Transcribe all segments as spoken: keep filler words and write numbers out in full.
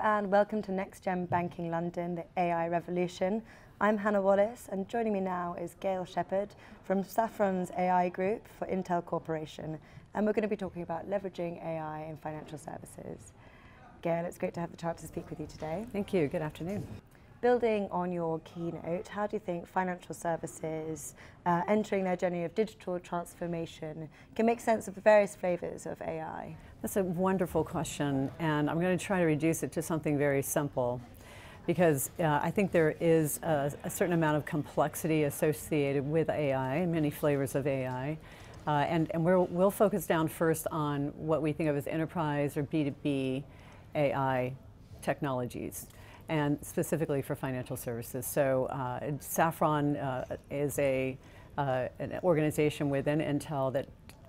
Hello and welcome to NextGen Banking London, the A I Revolution. I'm Hannah Wallace and joining me now is Gayle Shepherd from Saffron's A I Group for Intel Corporation. And we're going to be talking about leveraging A I in financial services. Gayle, it's great to have the chance to speak with you today. Thank you. Good afternoon. Building on your keynote, how do you think financial services uh, entering their journey of digital transformation can make sense of the various flavors of A I? That's a wonderful question, and I'm going to try to reduce it to something very simple, because uh, I think there is a, a certain amount of complexity associated with A I, many flavors of A I, uh, and, and we're, we'll focus down first on what we think of as enterprise or B two B A I technologies, and specifically for financial services. So uh, Saffron uh, is a, uh, an organization within Intel that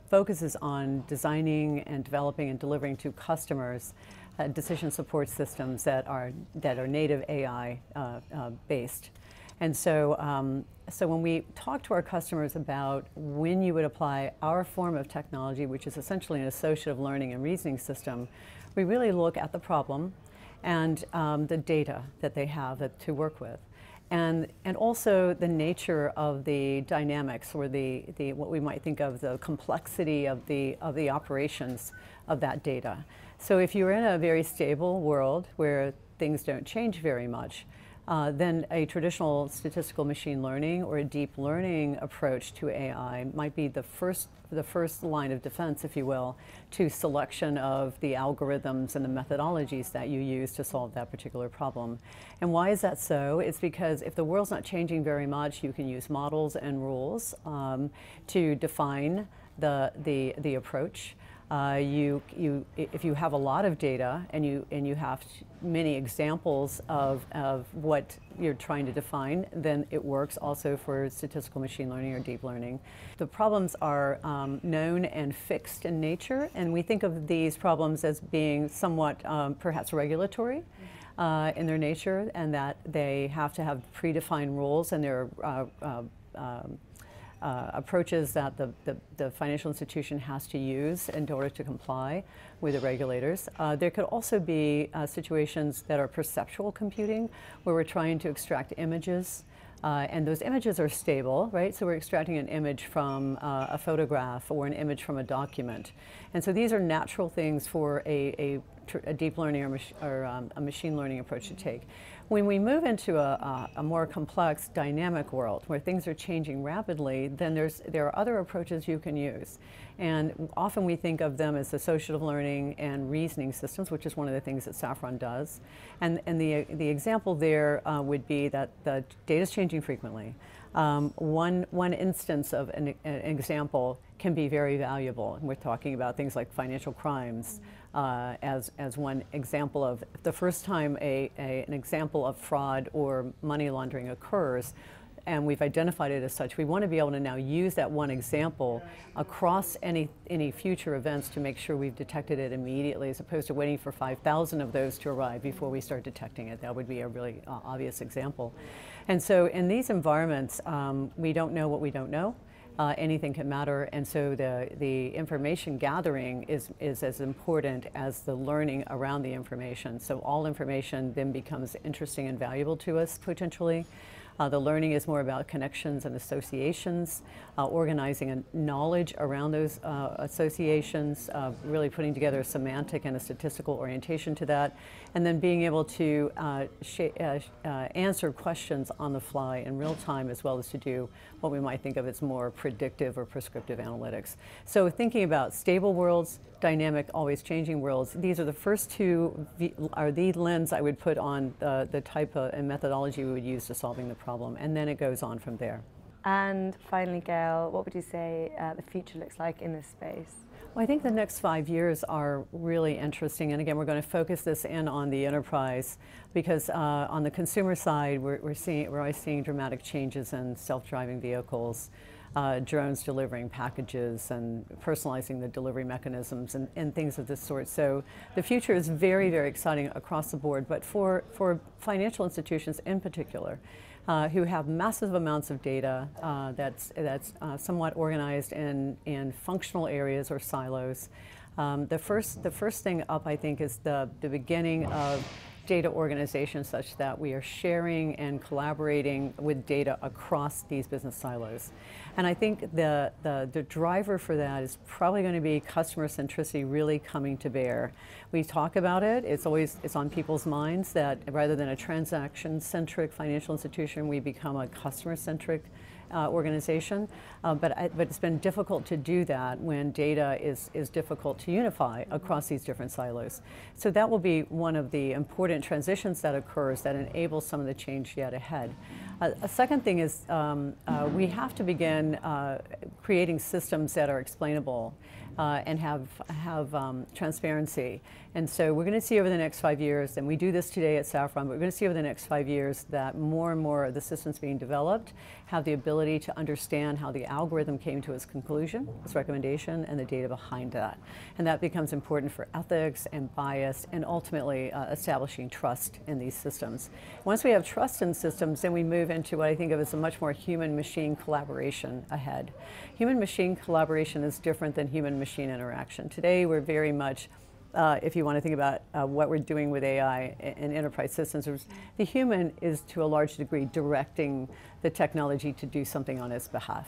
focuses on designing and developing and delivering to customers uh, decision support systems that are that are native A I uh, uh, based. And so, um, so when we talk to our customers about when you would apply our form of technology, which is essentially an associative learning and reasoning system, we really look at the problem and um, the data that they have that, to work with. And, and also the nature of the dynamics, or the, the, what we might think of the complexity of the, of the operations of that data. So if you're in a very stable world where things don't change very much, uh, then a traditional statistical machine learning or a deep learning approach to A I might be the first, the first line of defense, if you will, to selection of the algorithms and the methodologies that you use to solve that particular problem. And why is that so? It's because if the world's not changing very much, you can use models and rules um, to define the, the, the approach. Uh, you, you, if you have a lot of data and you, and you have many examples of, of what you're trying to define, then it works also for statistical machine learning or deep learning. The problems are um, known and fixed in nature, and we think of these problems as being somewhat um, perhaps regulatory uh, in their nature, and that they have to have predefined rules, and they're uh, uh, um, Uh, approaches that the, the, the financial institution has to use in order to comply with the regulators. Uh, there could also be uh, situations that are perceptual computing, where we're trying to extract images, uh, and those images are stable, right? So we're extracting an image from uh, a photograph or an image from a document. And so these are natural things for a, a a deep learning or, mach or um, a machine learning approach to take. When we move into a, a, a more complex, dynamic world where things are changing rapidly, then there's, there are other approaches you can use. And often we think of them as associative learning and reasoning systems, which is one of the things that Saffron does. And, and the, the example there uh, would be that the data is changing frequently. Um, one, one instance of an, an example can be very valuable. And we're talking about things like financial crimes uh, as, as one example of the first time a, a, an example of fraud or money laundering occurs, and we've identified it as such. We want to be able to now use that one example across any, any future events to make sure we've detected it immediately, as opposed to waiting for five thousand of those to arrive before we start detecting it. That would be a really uh, obvious example. And so in these environments, um, we don't know what we don't know. Uh, anything can matter, and so the, the information gathering is, is as important as the learning around the information. So all information then becomes interesting and valuable to us, potentially. Uh, the learning is more about connections and associations, uh, organizing a knowledge around those uh, associations, uh, really putting together a semantic and a statistical orientation to that, and then being able to uh, sh uh, uh, answer questions on the fly in real time, as well as to do what we might think of as more predictive or prescriptive analytics. So thinking about stable worlds, dynamic, always changing worlds, these are the first two, are the lens I would put on the, the type of and methodology we would use to solving the problem, and then it goes on from there. And finally, Gayle, what would you say uh, the future looks like in this space? Well, I think the next five years are really interesting, and again, we're going to focus this in on the enterprise, because uh, on the consumer side, we're, we're, seeing, we're always seeing dramatic changes in self-driving vehicles, Uh, drones delivering packages and personalizing the delivery mechanisms, and, and things of this sort. So the future is very, very exciting across the board, but for, for financial institutions in particular, uh, who have massive amounts of data uh, that's, that's uh, somewhat organized in, in functional areas or silos. Um, the, first, the first thing up, I think, is the, the beginning of data organization such that we are sharing and collaborating with data across these business silos. And I think the, the, the driver for that is probably going to be customer centricity really coming to bear. We talk about it, it's always it's on people's minds that rather than a transaction-centric financial institution, we become a customer-centric Uh, organization, uh, but, I, but it's been difficult to do that when data is, is difficult to unify across these different silos. So that will be one of the important transitions that occurs that enables some of the change yet ahead. Uh, a second thing is um, uh, we have to begin uh, creating systems that are explainable uh, and have, have um, transparency. And so we're going to see over the next five years, and we do this today at Saffron, but we're going to see over the next five years that more and more of the systems being developed have the ability to understand how the algorithm came to its conclusion, its recommendation, and the data behind that. And that becomes important for ethics and bias and ultimately uh, establishing trust in these systems. Once we have trust in systems, then we move into what I think of as a much more human-machine collaboration ahead. Human-machine collaboration is different than human-machine interaction. Today, we're very much Uh, if you want to think about uh, what we're doing with A I and enterprise systems, the human is to a large degree directing the technology to do something on its behalf.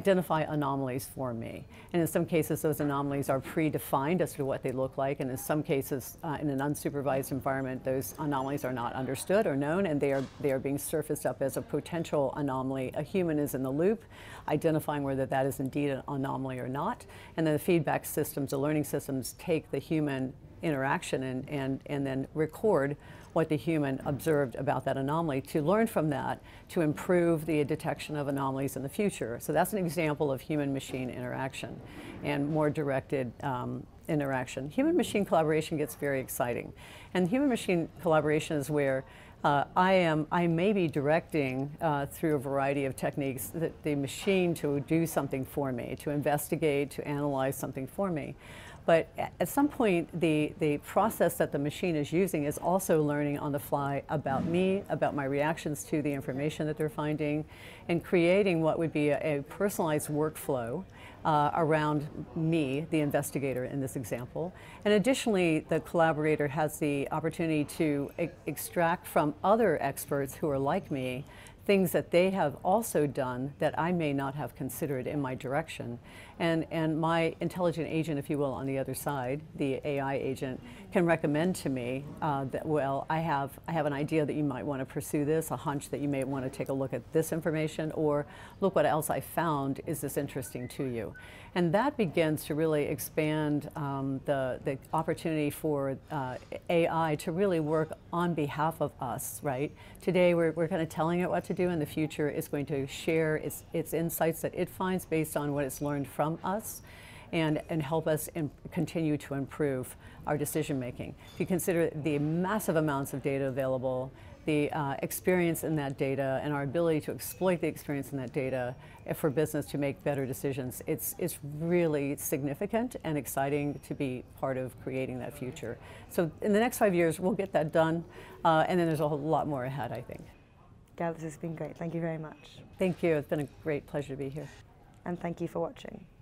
Identify anomalies for me. And in some cases, those anomalies are predefined as to what they look like. And in some cases, uh, in an unsupervised environment, those anomalies are not understood or known, and they are, they are being surfaced up as a potential anomaly. A human is in the loop, identifying whether that is indeed an anomaly or not. And then the feedback systems, the learning systems, take the human interaction and, and, and then record what the human observed about that anomaly to learn from that to improve the detection of anomalies in the future. So that's an example of human-machine interaction and more directed um, interaction. Human-machine collaboration gets very exciting. And human-machine collaboration is where Uh, I am, I may be directing uh, through a variety of techniques the, the machine to do something for me, to investigate, to analyze something for me. But at some point, the, the process that the machine is using is also learning on the fly about me, about my reactions to the information that they're finding, and creating what would be a, a personalized workflow uh, around me, the investigator in this example. And additionally, the collaborator has the opportunity to e- extract from other experts who are like me, things that they have also done that I may not have considered in my direction. And, and my intelligent agent, if you will, on the other side, the A I agent, can recommend to me uh, that, well, I have, I have an idea that you might want to pursue this, a hunch that you may want to take a look at this information, or look what else I found, is this interesting to you? And that begins to really expand um, the, the opportunity for uh, A I to really work on behalf of us, right? Today, we're, we're kind of telling it what to do. In the future, it's going to share its, its insights that it finds based on what it's learned from us and, and help us in, continue to improve our decision making. If you consider the massive amounts of data available, the uh, experience in that data and our ability to exploit the experience in that data for business to make better decisions, it's, it's really significant and exciting to be part of creating that future. So in the next five years, we'll get that done. Uh, and then there's a whole lot more ahead, I think. Gayle, this has been great. Thank you very much. Thank you. It's been a great pleasure to be here. And thank you for watching.